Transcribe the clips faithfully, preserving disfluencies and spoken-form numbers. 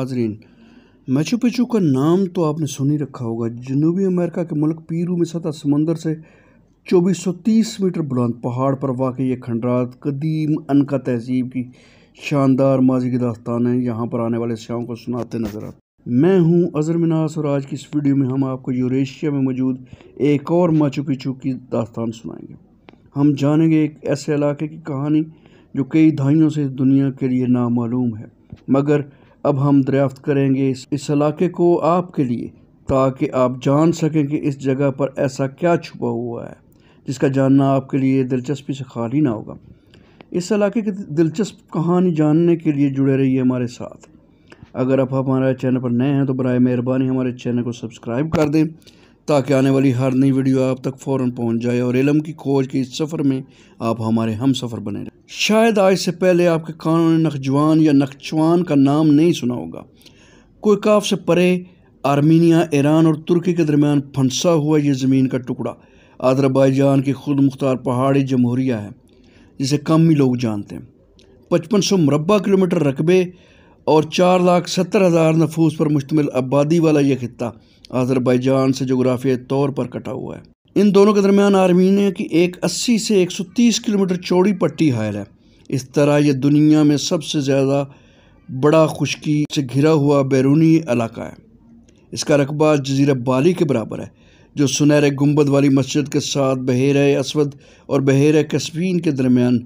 नाज़रीन, Machu Picchu का नाम तो आपने सुन ही रखा होगा। जनूबी अमेरिका के मुल्क पेरू में सतह समंदर से चौबीस सौ तीस मीटर बुलंद पहाड़ पर वाक़ई ये खंडरात कदीम अनका तहजीब की शानदार माजी की दास्तान है, यहाँ पर आने वाले सयाहों को सुनाते नजर आते। मैं हूँ अजरमिना और आज की इस वीडियो में हम आपको यूरेशिया में मौजूद एक और माचू पिचू की दास्तान सुनाएंगे। हम जानेंगे एक ऐसे इलाके की कहानी जो कई दहाइयों से दुनिया के लिए नामालूम है, मगर अब हम दरियाफ्त करेंगे इस, इस इलाके को आपके लिए, ताकि आप जान सकें कि इस जगह पर ऐसा क्या छुपा हुआ है जिसका जानना आपके लिए दिलचस्पी से खाली ना होगा। इस इलाके की दिलचस्प कहानी जानने के लिए जुड़े रहिए हमारे साथ। अगर आप हमारे चैनल पर नए हैं तो बराए मेहरबानी हमारे चैनल को सब्सक्राइब कर दें, ताकि आने वाली हर नई वीडियो आप तक फ़ौरन पहुंच जाए और इल्म की खोज के इस सफ़र में आप हमारे हम सफ़र बने रहें। शायद आज से पहले आपके कानों ने नख्चिवान या नख्चिवान का नाम नहीं सुना होगा। कोह-ए-अरारात से परे आर्मीनिया, ईरान और तुर्की के दरमियान फंसा हुआ ये ज़मीन का टुकड़ा अज़रबैजान की खुद मुख्तार पहाड़ी जमहूरिया है, जिसे कम ही लोग जानते हैं। पचपन सौ मुरबा किलोमीटर रकबे और चार लाख सत्तर हज़ार नफूस पर मुश्तमिल आबादी वाला यह खित्ता अज़रबैजान से जोग्राफियाई तौर पर कटा हुआ है। इन दोनों के दरमियान आर्मीनिया की एक अस्सी से एक सौ तीस किलोमीटर चौड़ी पट्टी हायल है। इस तरह यह दुनिया में सबसे ज़्यादा बड़ा खुश्की से घिरा हुआ बैरूनी इलाका है। इसका रकबा जजीरा बाली के बराबर है, जो सुनहरे गुंबद वाली मस्जिद के साथ बहेरे असवद और बहेरे कस्पियन के दरमियान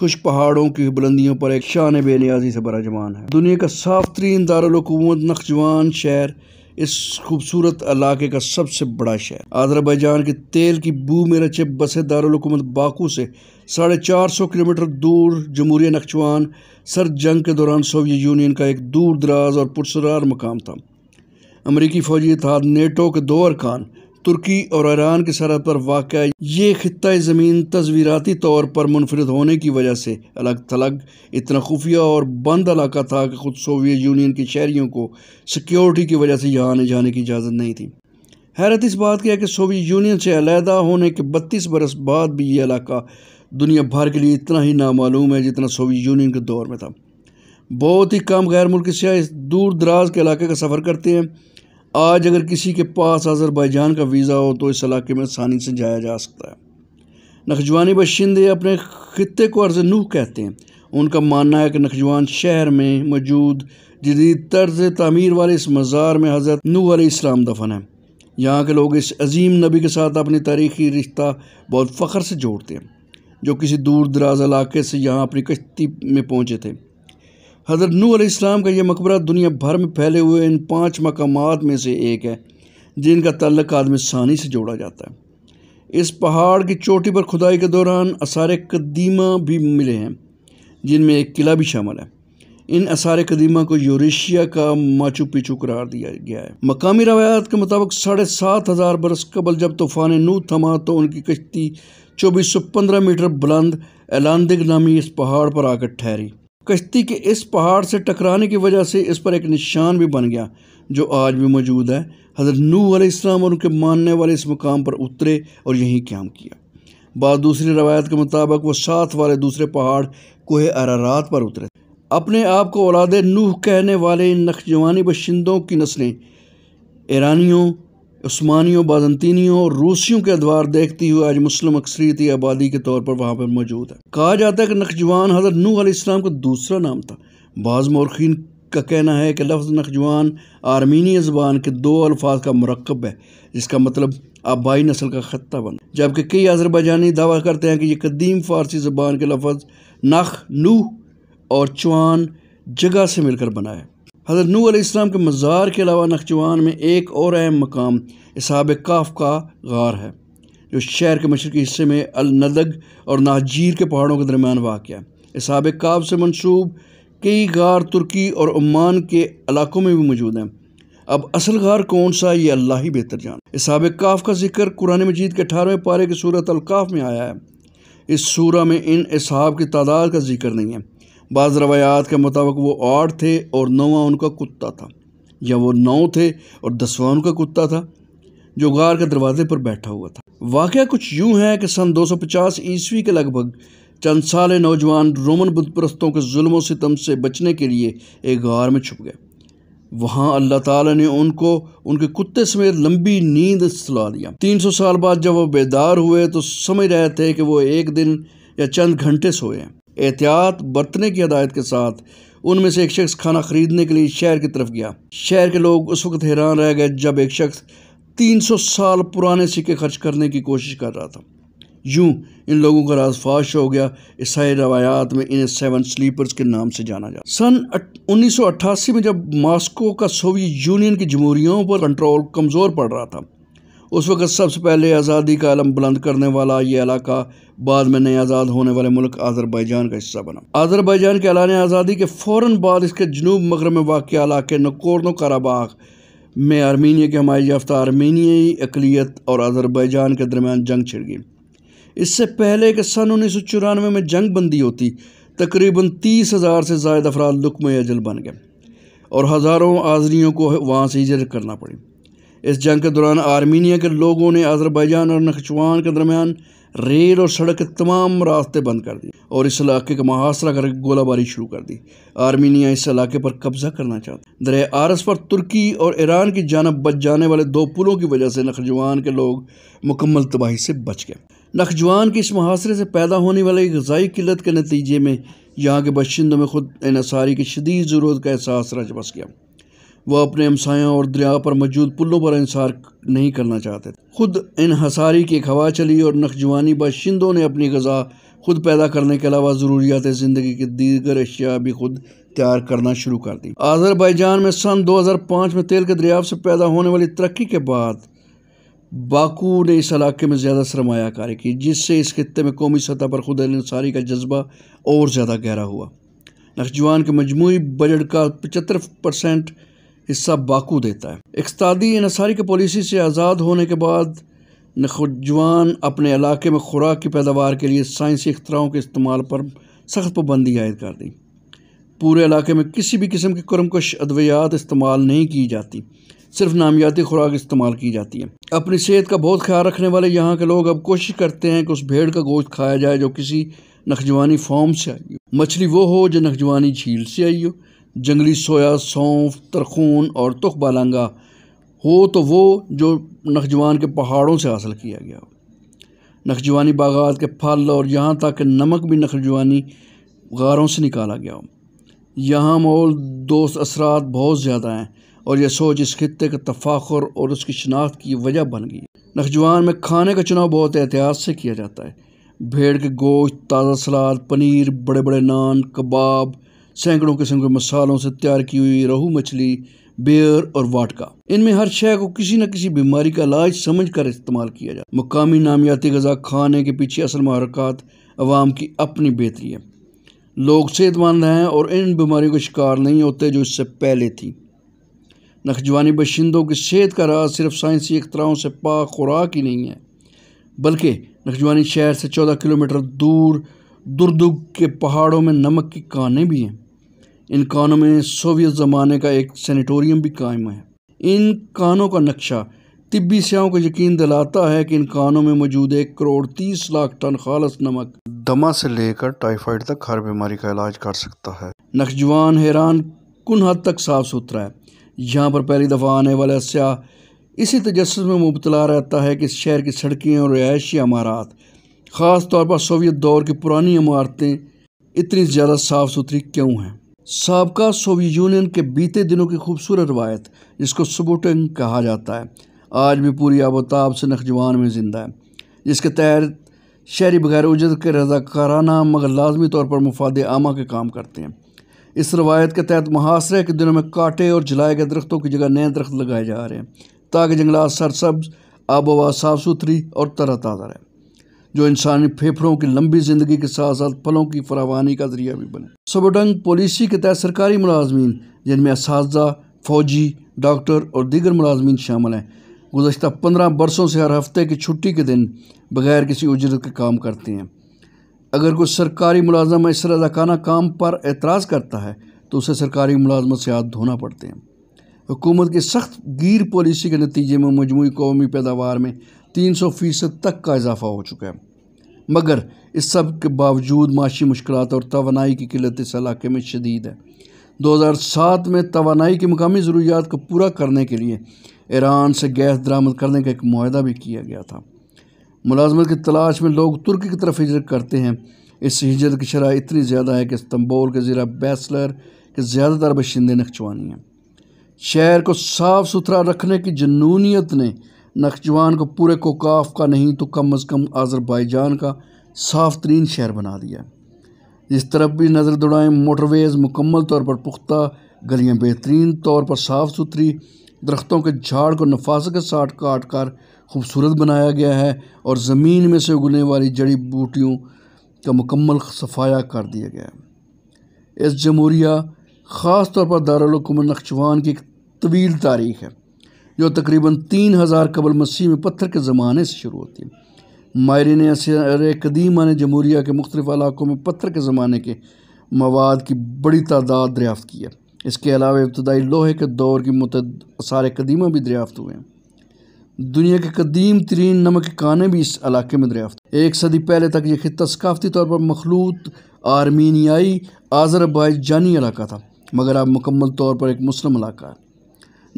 कुछ पहाड़ों की बुलंदियों पर एक शान बेनियाजी से बड़ा जमान है। दुनिया का साफ तरीन दारुलहुकूमत नख्चिवान शहर इस खूबसूरत इलाके का सबसे बड़ा शहर। अज़रबैजान के तेल की बू में रचे बसे दारुलहुकूमत बाकू से साढ़े चार सौ किलोमीटर दूर जमहूरिया नख्चिवान सर जंग के दौरान सोवियत यूनियन का एक दूर दराज और पुरसरार मकाम था। अमरीकी फौजी इत्तेहाद नाटो के दो अरकान तुर्की और ईरान की सरहद पर वाक़या ये खित्ता ज़मीन तस्वीराती तौर पर मुनफरद होने की वजह से अलग थलग इतना खुफिया और बंद इलाका था कि ख़ुद सोवियत यूनियन के शहरियों को सिक्योरिटी की वजह से यहाँ आने जाने की इजाज़त नहीं थी। हैरत इस बात की है कि सोवियत यूनियन से अलहदा होने के बत्तीस बरस बाद भी ये इलाका दुनिया भर के लिए इतना ही नामालूम है जितना सोवियत यूनियन के दौर में था। बहुत ही कम गैर मुल्की सियाह इस दूर दराज के इलाके का सफ़र करते हैं। आज अगर किसी के पास अज़रबैजान का वीज़ा हो तो इस इलाके में आसानी से जाया जा सकता है। नख्चिवानी बशिंदे अपने ख़ित्ते को अर्ज़ नूह कहते हैं। उनका मानना है कि नख्चिवान शहर में मौजूद जदीद तर्ज तामीर वाले इस मज़ार में हज़रत नूह अलैहिस्सलाम दफन है। यहाँ के लोग इस अजीम नबी के साथ अपनी तारीख़ी रिश्ता बहुत फ़ख्र से जोड़ते हैं, जो किसी दूर दराज इलाके से यहाँ अपनी कश्ती में पहुँचे थे। हज़रत नूह अलैहिस्सलाम का यह मकबरा दुनिया भर में फैले हुए इन पाँच मकामात में से एक है जिनका ताल्लुक आदम सानी से जोड़ा जाता है। इस पहाड़ की चोटी पर खुदाई के दौरान आसार कदीमा भी मिले हैं, जिनमें एक किला भी शामिल है। इन आसार कदीमा को यूरेशिया का माचू पिचू करार दिया गया है। मकामी रवायात के मुताबिक साढ़े सात हज़ार बरस कबल जब तूफ़ान नूह थमा तो उनकी कश्ती चौबीस सौ पंद्रह मीटर बुलंद एलांदिग नामी इस पहाड़ पर आकर ठहरी। कश्ती के इस पहाड़ से टकराने की वजह से इस पर एक निशान भी बन गया जो आज भी मौजूद है। हज़रत नूह अलैहिस्सलाम और उनके मानने वाले इस मुकाम पर उतरे और यहीं क़याम किया। बाद दूसरी रवायत के मुताबिक वो साथ वाले दूसरे पहाड़ कोह-ए-अरारात पर उतरे। अपने आप को औलाद नूह कहने वाले इन नख्चिवानी बशिंदों की नस्लें ईरानियों, उस्मानियों, बाज़ंतीनियों और रूसियों के अदवार देखती हुए आज मुस्लिम अक्सरीती आबादी के तौर पर वहाँ पर मौजूद है। कहा जाता है कि नख्चिवान हज़रत नूह अलैहिस्सलाम का दूसरा नाम था। बाज़ मौरख़ीन का कहना है कि लफ्ज़ नख्चिवान आर्मीनिया ज़बान के दो अल्फाज का मरकब है, जिसका मतलब आबाई नस्ल का ख़त्ता बन, जबकि कई अज़रबैजानी दावा करते हैं कि ये कदीम फ़ारसी ज़बान के लफ्ज़ नख नूह और चवान जगह से मिलकर बना है। हज़रत नूह अलैहिस्सलाम के मज़ार के अलावा नख्चिवान में एक और अहम मकाम इसाबे काफ़ का गार है, जो शहर के मशरक़ी हिस्से में अलनदग और नाजीर के पहाड़ों के दरमियान वाक़ है। इसाबे काफ़ से मनसूब कई गार तुर्की और ओमान के इलाकों में भी मौजूद हैं। अब असल गार कौन सा ये अल्लाह ही बेहतर जान। इसाबे काफ़ का जिक्र कुरान मजीद के अठारहवें पारे की सूरत अलकाफ़ में आया है। इस सूरा में इन इसहाब की तादाद का जिक्र नहीं है। बाज़ रवायात के मुताबिक वो आठ थे और नौवां उनका कुत्ता था, या वो नौ थे और दसवां उनका कुत्ता था जो गार के दरवाजे पर बैठा हुआ था। वाक़या कुछ यूँ है कि सन दो सौ पचास ईस्वी के लगभग चंद साले नौजवान रोमन बुतपरस्तों के जुल्म व सितम से बचने के लिए एक गार में छुप गए। वहाँ अल्लाह ताला ने उनको उनके कुत्ते समेत लंबी नींद सुला दिया। तीन सौ साल बाद जब वो बेदार हुए तो समझ रहे थे कि वो एक दिन या चंद घंटे सोए हैं। एहतियात बरतने की हदायत के साथ उनमें से एक शख्स खाना खरीदने के लिए शहर की तरफ गया। शहर के लोग उस वक्त हैरान रह गए जब एक शख्स तीन सौ साल पुराने सिक्के खर्च करने की कोशिश कर रहा था। यूँ इन लोगों का राज फाश हो गया। ईसाई रवायात में इन्हें सेवन स्लीपर्स के नाम से जाना जाता। सन उन्नीस सौ अट्ठासी में जब मॉस्को का सोवियत यूनियन की जमहूरियों पर कंट्रोल कमज़ोर पड़ रहा था, उस वक्त सबसे पहले आज़ादी का अलम बुलंद करने वाला ये इलाका बाद में नए आज़ाद होने वाले मुल्क अज़रबैजान का हिस्सा बना। अज़रबैजान के एलान आज़ादी के फ़ौरन बाद इसके जनूब मगरब में वाक़ इलाके नागोर्नो-काराबाख़ में आर्मीनिया के हमारी याफ्ता आर्मीनियाई अक़लियत और अज़रबैजान के दरमियान जंग छिड़ गई। इससे पहले कि सन उन्नीस सौ चौरानवे में जंग बंदी होती, तकरीबन तीस हज़ार से ज़ायद अफराद लुकमे अजल बन गए और हज़ारों आज़रियों को वहाँ से हिजरत करना पड़ी। इस जंग के दौरान आर्मीनिया के लोगों ने अज़रबैजान और नख्चिवान के दरमियान रेल और सड़क के तमाम रास्ते बंद कर दिए और इस इलाके का मुहासरा करके गोलाबारी शुरू कर दी। आर्मीनिया इस इलाके पर कब्जा करना चाहता। दरिया आरस पर तुर्की और ईरान की जानब बच जाने वाले दो पुलों की वजह से नख्चिवान के लोग मुकम्मल तबाही से बच गए। नख्चिवान के इस मुहासरे से पैदा होने वाली ग़िज़ाई किल्लत के नतीजे में यहाँ के बशिंदों में खुद इन्हसारी की शदीद ज़रूरत का एहसास रच बस गया। वह अपने हमसायों और दरिया पर मौजूद पुलों पर इंसार नहीं करना चाहते। खुद इन्हसारी की एक हवा चली और नख्चिवानी बाशिंदों ने अपनी ग़िज़ा खुद पैदा करने के अलावा ज़रूरियात ज़िंदगी की दीगर अशिया भी खुद तैयार करना शुरू कर दी। अज़रबैजान में सन दो हज़ार पाँच में तेल के दरियाफ़ से पैदा होने वाली तरक्की के बाद बाकू ने इस इलाके में ज़्यादा सरमायाकारी की, जिससे इस खत्े में कौमी सतह पर खुद इंसारी का जज्बा और ज़्यादा गहरा हुआ। नख्चिवान के मजमूई बजट का पचहत्तर परसेंट हिस्सा बाकू देता है। इकतादी इंसारी की पॉलिसी से आज़ाद होने के बाद नख्चिवान अपने इलाके में खुराक की पैदावार के लिए साइंसी अख्तराओं के इस्तेमाल पर सख्त पाबंदी आयद कर दी। पूरे इलाके में किसी भी किस्म के कर्मकश अद्वियात इस्तेमाल नहीं की जाती, सिर्फ नामियाती खुराक इस्तेमाल की जाती है। अपनी सेहत का बहुत ख्याल रखने वाले यहाँ के लोग अब कोशिश करते हैं कि उस भेड़ का गोश्त खाया जाए जो किसी नख्चिवानी फार्म से आई हो। मछली वो हो जो नख्चिवानी झील से आई हो। जंगली सोया, सौंफ, तरखून और तुख बालंगा हो तो वो जो नख्चिवान के पहाड़ों से हासिल किया गया हो। नख्चिवानी बागात के फल और यहाँ तक कि नमक भी नख्चिवानी गारों से निकाला गया हो। यहाँ माहौल दोस्त असरात बहुत ज़्यादा हैं और यह सोच इस खत्े का तफाखुर और उसकी शनाख्त की वजह बन गई। नख्चिवान में खाने का चुनाव बहुत एहतियात से किया जाता है। भेड़ के गोश्त, ताज़ा सलाद, पनीर, बड़े बड़े नान, कबाब, सैकड़ों किस्म के मसालों से तैयार की हुई रोहू मछली, बेयर और वाटका, इनमें हर शय को किसी न किसी बीमारी का इलाज समझकर इस्तेमाल किया जाता है। मुकामी नामियाती ग़िज़ा खाने के पीछे असल महरक़ात अवाम की अपनी बेहतरी है। लोग सेहतमंद हैं और इन बीमारियों का शिकार नहीं होते जो इससे पहले थी। नख्चिवानी बशिंदों की सेहत का राज सिर्फ साइंसी अख्तराओं से पाक खुराक ही नहीं है, बल्कि नख्चिवानी शहर से चौदह किलोमीटर दूर दुर्दुग के पहाड़ों में नमक की कानें भी हैं। इन कानों में सोवियत ज़माने का एक सैनिटोरियम भी कायम है। इन कानों का नक्शा तिब्बी स्याहों को यकीन दिलाता है कि इन कानों में मौजूद एक करोड़ तीस लाख टन खालस नमक दमा से लेकर टाइफाइड तक हर बीमारी का इलाज कर सकता है। नख्चिवान हैरान कुन हद तक साफ सुथरा है। यहाँ पर पहली दफ़ा आने वाला सयाह इसी तजस्सुस में मुबतला रहता है कि इस शहर की सड़कें और रिहायशी इमारात, ख़ास तौर पर सोवियत दौर की पुरानी इमारतें, इतनी ज़्यादा साफ़ सुथरी क्यों हैं। साबका सोवियत यूनियन के बीते दिनों की खूबसूरत रवायत, जिसको सुबोटिंग कहा जाता है, आज भी पूरी आबोताब से नख्चिवान में ज़िंदा है, जिसके तहत शहरी बगैर उजरत के रज़ाकाराना मगर लाजमी तौर पर मुफाद आमा के काम करते हैं। इस रवायत के तहत महासरे के दिनों में काटे और जलाए गए दरख्तों की जगह नए दरख्त लगाए जा रहे हैं ताकि जंगलात सरसब्ज, आबो हवा साफ़ सुथरी और तरह ताज़ा रहे, जो इंसानी फेफड़ों की लंबी ज़िंदगी के साथ साथ फलों की फरावानी का ज़रिया भी बने। सबोडंग पॉलिसी के तहत सरकारी मुलाजमीन, जिनमें असातिज़ा, फ़ौजी, डॉक्टर और दीगर मुलाजमीन शामिल हैं, गुज़श्ता पंद्रह बरसों से हर हफ्ते की छुट्टी के दिन बग़ैर किसी उजरत के काम करते हैं। अगर कोई सरकारी मुलाजम इस रज़ाकाना काम पर एतराज़ करता है तो उसे सरकारी मुलाजमत से हाथ धोना पड़ते हैं। हुकूमत की सख्त गीर पॉलिसी के नतीजे में मजमूई कौमी पैदावार में तीन सौ फ़ीसद तक का इजाफा हो चुका है, मगर इस सब के बावजूद माशी मुश्किलात और तवानाई की किल्लत इस इलाके में शदीद है। दो हज़ार सात में तवानाई की मकामी ज़रूरियात को पूरा करने के लिए ईरान से गैस दरामद करने का एक मुआहदा भी किया गया था। मुलाजमत की तलाश में लोग तुर्की की तरफ हिजरत करते हैं। इस हिजरत की शरह इतनी ज़्यादा है कि इस्तंबुल के ज़िला बैसलर के ज़्यादातर बशिंदे नख्चिवानी हैं। शहर को साफ़ सुथरा रखने की जुनूनियत ने नख्चिवान को पूरे कोकाफ का नहीं तो कम अज़ कम अज़रबैजान का साफ तरीन शहर बना दिया। जिस तरफ भी नज़र दौड़ाएँ मोटरवेज़ मुकम्मल तौर पर पुख्ता, गलियाँ बेहतरीन तौर पर साफ़ सुथरी, दरख्तों के झाड़ को नफासत के साथ काट कर खूबसूरत बनाया गया है और ज़मीन में से उगने वाली जड़ी बूटियों का मुकम्मल सफाया कर दिया गया है। इस जमहूरिया ख़ास तौर पर दारुलहुकूमत नख्चिवान की एक तवील तारीख़ है जो तकरीबन तीन हज़ार कबल मसीह में पत्थर के ज़माने से शुरू होती है। माहरीन अरे कदीमा ने जमहूरिया के मुख्तलिफ इलाक़ों में पत्थर के ज़माने के मवाद की बड़ी तादाद दरियाफ़्त की है। इसके अलावा इब्तदाई लोहे के दौर की मुतअद्दिद आसार कदीमा भी दरियाफ़्त हुए हैं। दुनिया के कदीम तरीन नमक के काने भी इस इलाके में दरियाफ़्त। एक सदी पहले तक यह खिता सकाफ़ती तौर पर मखलूत आर्मीनियाई आज़रबैजानी इलाका था, मगर अब मुकम्मल तौर पर एक मुस्लिम इलाका है।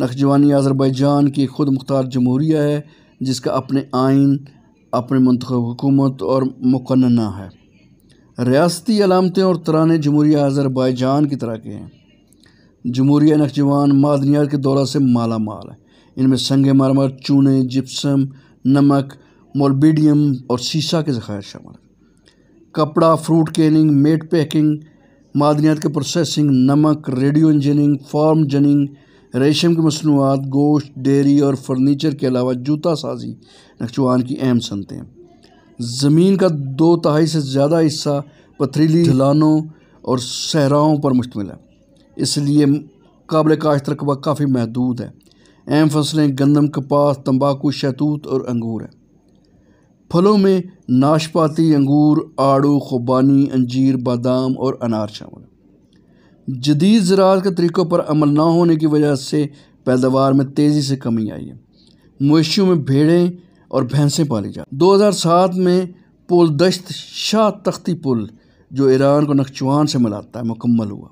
नख्चिवानी आज़रबैजान की खुद मुख्तार जमहूरिया है जिसका अपने आइन, अपने मंतखब हुकूमत और मुकन्ना है। रियासती अलामतें और तराने जमहूरिया आज़रबैजान की तरह के हैं। जमहूरिया नख्चिवान मादनियात के दौरा से माला माल है। इनमें संग मारमार, चूने, जिप्सम, नमक, मोलबीडियम और शीशा के ज़खायर शामिल हैं। कपड़ा, फ्रूट केनिंग, मेट पैकिंग, मादनियात के प्रोसेसिंग, नमक, रेडियो इंजीनियरिंग, फार्म जनिंग, रेशम की मसनूआत, गोश्त, डेयरी और फर्नीचर के अलावा जूता साजी नख्चिवान की अहम सनतें हैं। ज़मीन का दो तिहाई से ज़्यादा हिस्सा पथरीली ढलानों और सहराओं पर मुश्तमिल है, इसलिए काबिल काश्त रकबा काफ़ी महदूद है। अहम फसलें गंदम, कपास, तंबाकू, शहतूत और अंगूर हैं। फलों में नाशपाती, अंगूर, आड़ू, खुबानी, अंजीर, बादाम और अनार शामिल हैं। जदीद ज़राअत के तरीक़ों पर अमल ना होने की वजह से पैदावार में तेज़ी से कमी आई है। मवेशियों में भेड़ें और भैंसें पाली जाती। दो हज़ार सात में पोलदश्त शाह तख्ती पुल, जो ईरान को नख्चिवान से मिलाता है, मुकम्मल हुआ,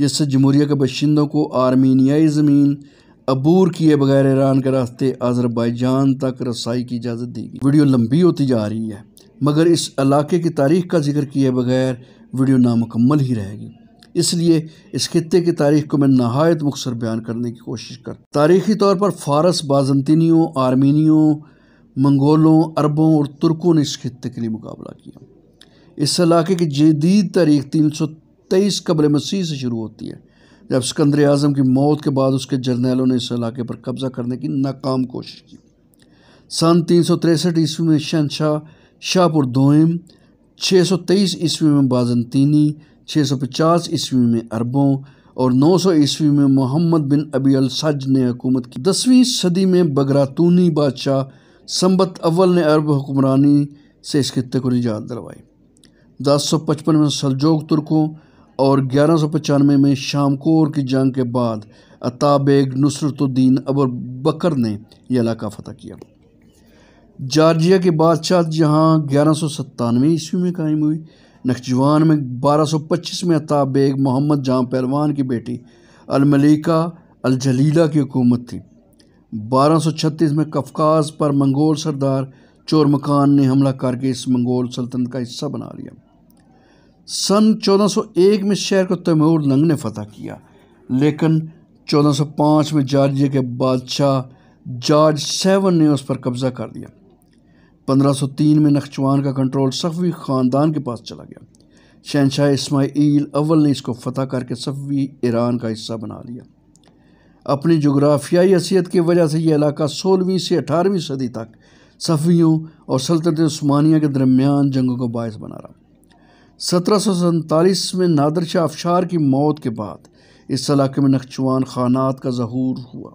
जिससे जमहूरिया के बशिंदों को आर्मीनियाई ज़मीन अबूर किए बगैर ईरान के रास्ते आज़रबैजान तक रसाई की इजाज़त दी गई। वीडियो लंबी होती जा रही है, मगर इस इलाके की तारीख़ का जिक्र किए बगैर वीडियो नामुकम्मल ही रहेगी, इसलिए इस खित्ते की तारीख़ को मैं नहायत मुख्तसर बयान करने की कोशिश कर। तारीख़ी तौर पर फ़ारस, बाज़ंतीनियों, आर्मीनियों, मंगोलों, अरबों और तुर्कों ने इस खित्ते के लिए मुकाबला किया। इस इलाके की जदीद तारीख़ तीन सौ तेईस कब्ल मसीह से शुरू होती है, जब सिकंदर आज़म की मौत के बाद उसके जर्नैलों ने इस इलाके पर कब्ज़ा करने की नाकाम कोशिश की। सन तीन सौ तिरसठ ईस्वी में शहनशाह शाहपुर दोइम, छः सौ तेईस ईस्वी में बाज़ंतीनी, छः सौ पचास ईस्वी में अरबों और नौ सौ ईस्वी में मोहम्मद बिन अबी अल सज ने हुकूमत की। दसवीं सदी में बगरातूनी बादशाह संबत अव्वल ने अरब हुक्मरानी से इस खित्ते को निजात दिलवाई। दस सौ पचपन में सलजोग तुर्कों और ग्यारह सौ पचानवे में शामकोर की जंग के बाद अताबेग नुसरतुद्दीन अबू बकर ने यह इलाका फतह किया। जार्जिया के बादशाह जहाँ ग्यारह सौ सत्तानवे ईस्वी में कायम हुई। नख्चिवान में बारह सौ पच्चीस में अताबेग मोहम्मद जहाँ पहलवान की बेटी अलमलिका अलजलीला की हुकूमत थी। बारह सौ छत्तीस में कफकाज पर मंगोल सरदार चोर मकान ने हमला करके इस मंगोल सल्तनत का हिस्सा बना लिया। सन चौदह सौ एक में शहर को तमूर लंग ने फतह किया, लेकिन चौदह सौ पाँच में जार्जिया के बादशाह जार्ज सैवन ने उस पर कब्ज़ा कर दिया। पंद्रह सौ तीन में नख्चिवान का कंट्रोल सफ़वी ख़ानदान के पास चला गया। शहनशाह इस्माइल अव्वल ने इसको फतह करके सफ़वी ईरान का हिस्सा बना लिया। अपनी जोग्राफियाई हैसियत की वजह से यह इलाका सोलहवीं से अठारहवीं सदी तक सफ़वियों और सल्तनत उस्मानिया के दरमियान जंगों का बायस बना रहा। सत्रह सौ सैंतालीस में नादर शाह अफशार की मौत के बाद इस इलाके में नख्चिवान खानात का ज़हूर हुआ।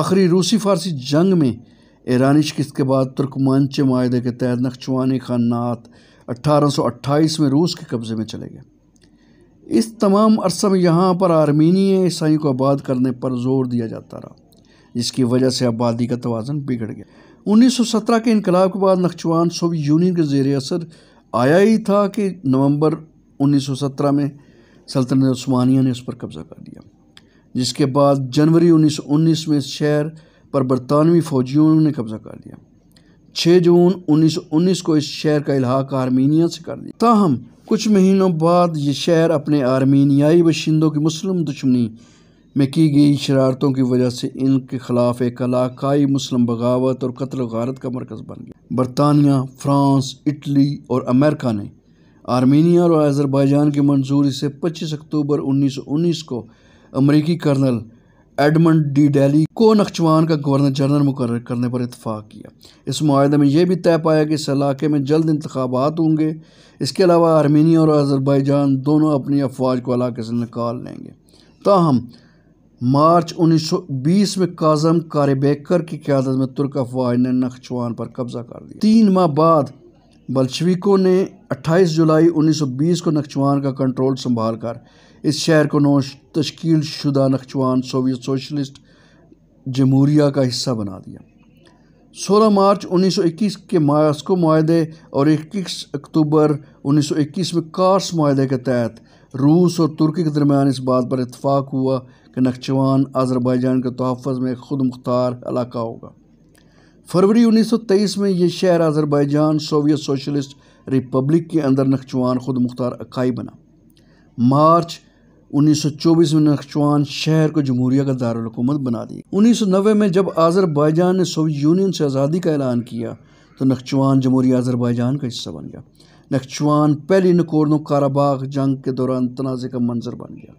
आखिरी रूसी फ़ारसी जंग में ईरानी शिकस्त के बाद तुर्कमानचुदे माहे के तहत नख्चिवानी खानात अट्ठारह सौ अट्ठाईस में रूस के कब्ज़े में चले गए। इस तमाम अरसे में यहाँ पर आर्मीनियाई ईसाइयों को आबाद करने पर जोर दिया जाता रहा, जिसकी वजह से आबादी का तवाज़ुन बिगड़ गया। उन्नीस सौ सत्रह के इनकलाब के बाद नख्चिवान सोवियत यूनियन के ज़ेर असर आया ही था कि नवंबर उन्नीस सौ सत्रह में सल्तनत उस्मानिया ने उस पर कब्ज़ा कर दिया, जिसके बाद जनवरी उन्नीस सौ उन्नीस में शहर पर बरतानवी फ़ौजियों ने कब्ज़ा कर दिया। छः जून उन्नीस सौ उन्नीस को इस शहर का इलाक़ा आर्मीनिया से कर दिया। ताहम कुछ महीनों बाद ये शहर अपने आर्मीनियाई बशिंदों की मुस्लिम दुश्मनी में की गई शरारतों की वजह से इनके ख़िलाफ़ एक इलाकाई मुस्लिम बगावत और कत्ल गारत का मरकज़ बन गया। बरतानिया, फ्रांस, इटली और अमेरिका ने आर्मीनिया और अज़रबैजान की मंजूरी से पच्चीस अक्टूबर उन्नीस सौ उन्नीस को अमरीकी कर्नल एडमंड डी डेली को नख्चिवान का गवर्नर जनरल मुकर्रर करने पर इत्फाक़ किया। इस मुआहदे में यह भी तय पाया कि इस इलाके में जल्द इंतखाबात होंगे। इसके अलावा आर्मीनिया और अज़रबैजान दोनों अपनी अफवाज को इलाके से निकाल लेंगे। ताहम मार्च उन्नीस सौ बीस में कज़म कारिबेक्कर की क़यादत में तुर्क अफवाज ने नख्चिवान पर कब्ज़ा कर दिया। तीन माह बाद बल्शविकों ने अट्ठाईस जुलाई उन्नीस सौ बीस को नख्चिवान का कंट्रोल संभाल कर इस शहर को नौ तश्कील शुदा नख्चिवान सोवियत सोशलिस्ट जमहूरिया का हिस्सा बना दिया। सोलह मार्च उन्नीस सौ इक्कीस के मास्को मुआहदे और इक्कीस अक्टूबर उन्नीस सौ इक्कीस में कार्स मुआहदे के तहत रूस और तुर्की के दरमियान इस बात पर इत्फाक़ हुआ कि नख्चिवान अज़रबैजान के तहफ़्फ़ुज़ में ख़ुद मुख्तार इलाका होगा। फरवरी उन्नीस सौ तेईस में यह शहर अज़रबैजान सोवियत सोशलिस्ट रिपब्लिक के अंदर नख्चिवान ख़ुद मुख्तार अकाई बना। मार्च उन्नीस सौ चौबीस में नख्चिवान शहर को जमहूरिया का दारुल हुकूमत बना दिया। उन्नीस सौ नब्बे में जब अज़रबैजान ने सोवियत यूनियन से आज़ादी का ऐलान किया तो नख्चिवान जमहूरिया अज़रबैजान का हिस्सा बन गया। नख्चिवान पहली नागोर्नो-काराबाख़ जंग के दौरान तनाज़े का मंजर बन गया।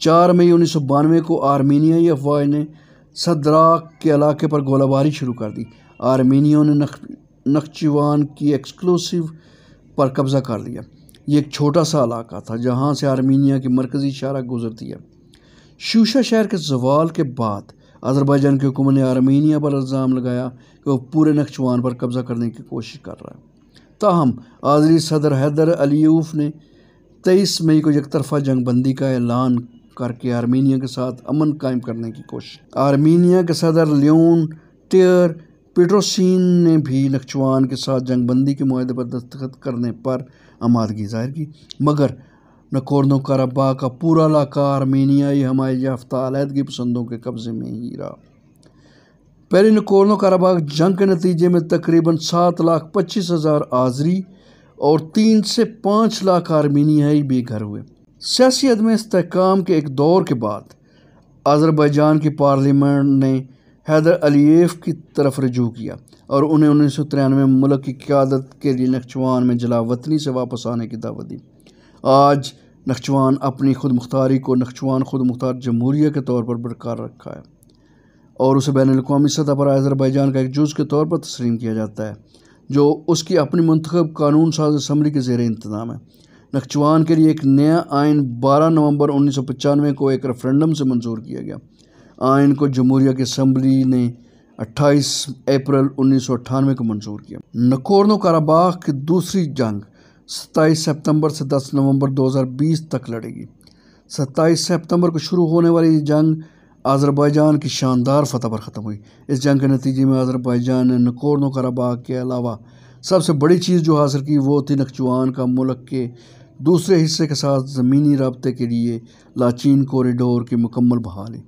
चार मई उन्नीस सौ बानवे को आर्मीनियाई अफवाज ने सदराक के इलाके पर गोलाबारी शुरू कर दी। आर्मीनियों ने नख्चिवान की एक्सक्लूसिव पर कब्ज़ा कर लिया। ये एक छोटा सा इलाका था जहाँ से आर्मीनिया की मरकज़ी शाहरा गुजरती है। शुशा शहर के जवाल के बाद अज़रबैजान की हुकूमत ने आर्मीनिया पर इल्ज़ाम लगाया कि वह पूरे नख्चिवान पर कब्ज़ा करने की कोशिश कर रहा है। ताहम आज़री सदर हैदर अलीफ ने तेईस मई को एकतरफ़ा जंगबंदी का ऐलान करके आर्मीनिया के साथ अमन कायम करने की कोशिश। आर्मीनिया के सदर लियोन टेर पेट्रोसियन ने भी नख्चिवान के साथ जंगबंदी के मुआहदे पर दस्तखत करने पर आमादगी जाहिर की, मगर नागोर्नो-काराबाख़ का पूरा इलाका आर्मीनियाई हमारे याफ्ता अलहदगी पसंदों के कब्ज़े में ही रहा। पहले नागोर्नो-काराबाख़ जंग के नतीजे में तकरीबन सात लाख पच्चीस हज़ार आज़री और तीन से पाँच लाख आर्मीनियाई बेघर हुए। सियासी अदम इस्तेहकाम के एक दौर के बाद अज़रबैजान की पार्लियामेंट ने हैदर अलीफ की तरफ रजू किया और उन्हें उन्नीस सौ तिरानवे में मुल्क की क़यादत के लिए नख्चिवान में जला वतनी से वापस आने की दावत दी। आज नख्चिवान अपनी खुद मुख्तारी को नख्चिवान खुद मुख्तार जमहूरिया के तौर पर बरकरार रखा है और उसे बैनुल अक़वामी सतह पर अज़रबैजान का एक जुज़ के तौर पर तस्लीम किया जाता है, जो उसकी अपनी मुंतखब कानून साज असम्बली के ज़ेर इंतज़ाम है। नख्चिवान के लिए एक नया आइन बारह नवंबर उन्नीस सौ पचानवे को एक रेफरेंडम से मंजूर किया गया। आइन को जमहूरिया की असम्बली ने अट्ठाईस अप्रैल उन्नीस सौ अट्ठानवे को मंजूर किया। नागोर्नो-काराबाख़ की दूसरी जंग सत्ताईस सितंबर से दस नवंबर दो हज़ार बीस तक लड़ेगी। सत्ताईस सितंबर को शुरू होने वाली जंग अज़रबैजान की शानदार फतह पर ख़त्म हुई। इस जंग के नतीजे में अज़रबैजान ने नागोर्नो-काराबाख़ के अलावा सबसे बड़ी चीज़ जो हासिल की वो थी नख्चिवान का मुल्क के दूसरे हिस्से के साथ ज़मीनी रबते के लिए लाचीन कॉरिडोर की मुकम्मल बहाली।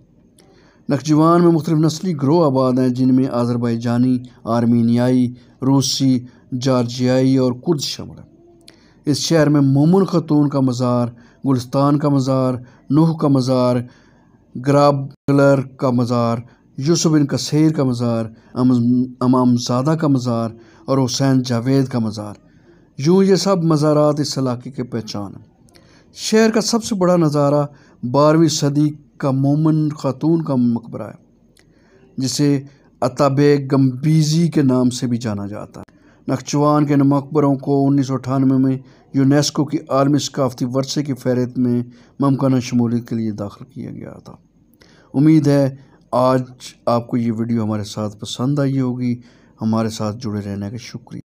नख्चिवान में मुख्तलिफ नस्ली ग्रोह आबाद हैं, जिनमें आज़रबैजानी, आर्मीनियाई, रूसी, जार्जियाई और कुर्द शामिल हैं। इस शहर में मोमिन ख़तून का मज़ार, गुलिस्तान का मज़ार, नूह का मज़ार, ग्राबलर का मज़ार, यूसुफ बिन कसीर का मज़ार, अमामजादा का मज़ार और हुसैन जावेद का मज़ार, यूँ ये सब मज़ारात इस इलाके की पहचान है। शहर का सबसे बड़ा नज़ारा बारहवीं सदी का मोमिन ख़ातून का मकबरा है, जिसे अताबे गम्बीजी के नाम से भी जाना जाता है। नख्चिवान के इन मकबरों को उन्नीस सौ अठानवे में यूनेस्को की आलमी सकाफ़ती वर्से की फहरिस्त में मुमकिन शमूलियत के लिए दाखिल किया गया था। उम्मीद है आज आपको ये वीडियो हमारे साथ पसंद आई होगी। हमारे साथ जुड़े रहने का शुक्रिया।